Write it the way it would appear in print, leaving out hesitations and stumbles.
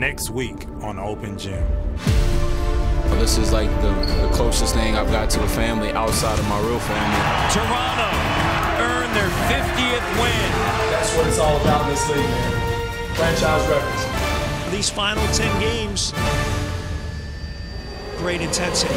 next week on Open Gym. This is like the closest thing I've got to a family outside of my real family. Toronto earned their 50th win. That's what it's all about in this league, man. Franchise records. These final 10 games, great intensity.